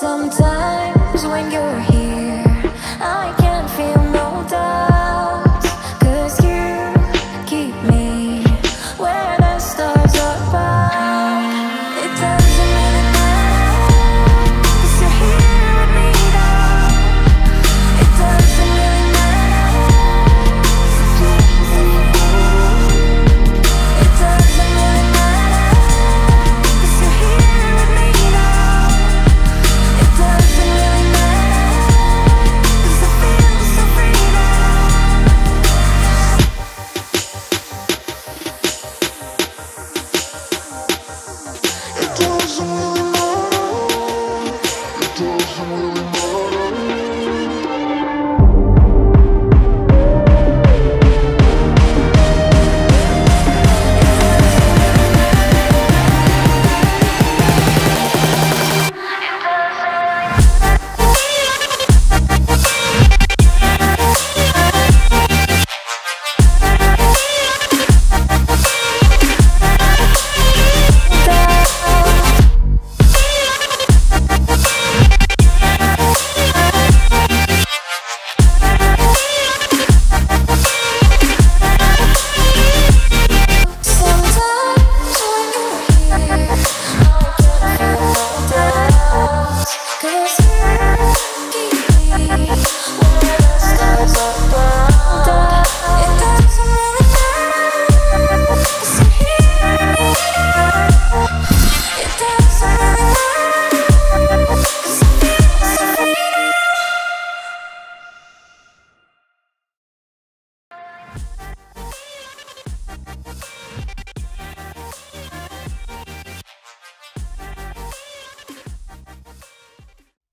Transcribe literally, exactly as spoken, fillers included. Sometimes when you're here